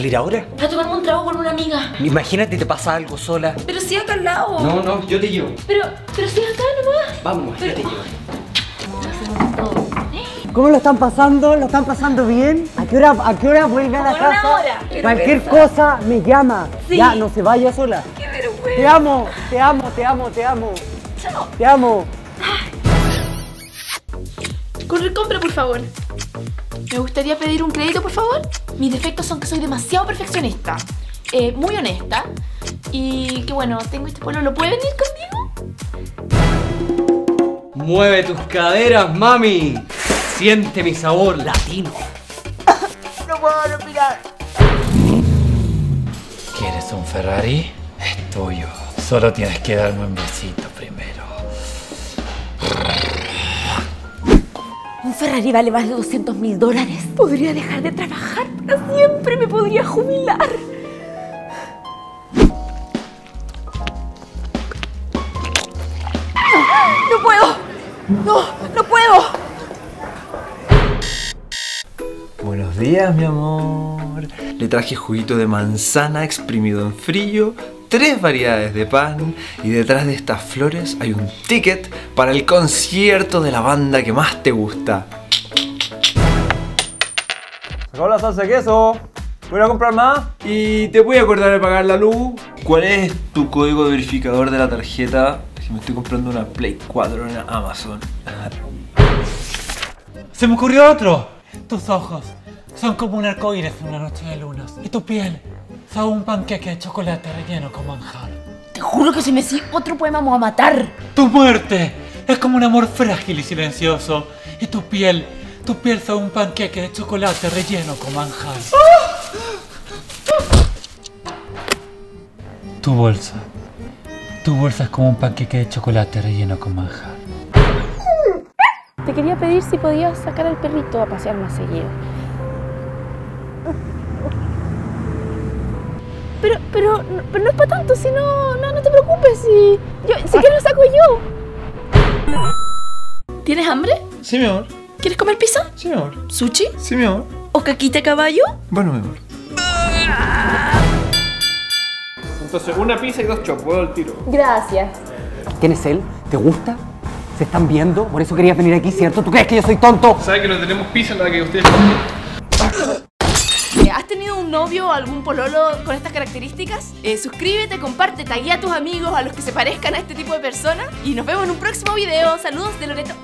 salir ahora? A tomarme un trago con una amiga. Imagínate, te pasa algo sola. Pero si acá al lado. No, no, yo te llevo. Pero si acá nomás. Vamos, pero... yo te llevo. ¿Cómo lo están pasando? ¿Lo están pasando bien? ¿A qué hora vuelve a la casa? Una hora. Cualquier cosa me llama. Sí. Ya, no se vaya sola. Qué vergüenza. Te amo, te amo, te amo, te amo. Chao. Te amo. Corre, compra, por favor. Me gustaría pedir un crédito, por favor. Mis defectos son que soy demasiado perfeccionista, muy honesta y que bueno, tengo este polo. ¿Lo puede venir conmigo? Mueve tus caderas, mami. Siente mi sabor latino. No puedo respirar. ¿Quieres un Ferrari? Es tuyo. Solo tienes que darme un besito primero. Un Ferrari vale más de $200.000. Podría dejar de trabajar para siempre. Me podría jubilar. ¡No puedo! ¡No! ¡No puedo! Buenos días, mi amor. Le traje juguito de manzana exprimido en frío, 3 variedades de pan y detrás de estas flores hay un ticket para el concierto de la banda que más te gusta. Sacó la salsa de queso. Voy a comprar más y te voy a acordar de pagar la luz. ¿Cuál es tu código de verificador de la tarjeta? Si me estoy comprando una Play 4 en Amazon. Se me ocurrió otro. Tus ojos son como un arcoíris en una noche de lunas. Y tu piel sabe un panqueque de chocolate relleno con manjar. Te juro que si me sigue otro poema vamos a matar. Tu muerte es como un amor frágil y silencioso. Y tu piel sabe un panqueque de chocolate relleno con manjar. Tu bolsa es como un panqueque de chocolate relleno con manjar. Te quería pedir si podías sacar al perrito a pasear más seguido. Pero no es para tanto, si no te preocupes, si quieres lo saco yo. ¿Tienes hambre? Sí, mi amor. ¿Quieres comer pizza? Sí, mi amor. ¿Sushi? Sí, mi amor. ¿O caquita caballo? Bueno, mi amor. Entonces, una pizza y 2 chops, puedo al tiro. Gracias. ¿Quién es él? ¿Te gusta? ¿Se están viendo? Por eso querías venir aquí, ¿cierto? ¿Tú crees que yo soy tonto? ¿Sabes que no tenemos pizza en la que ustedes... ¿Has tenido un novio o algún pololo con estas características? Suscríbete, comparte, taguea a tus amigos, a los que se parezcan a este tipo de personas. Y nos vemos en un próximo video. Saludos de Loretto.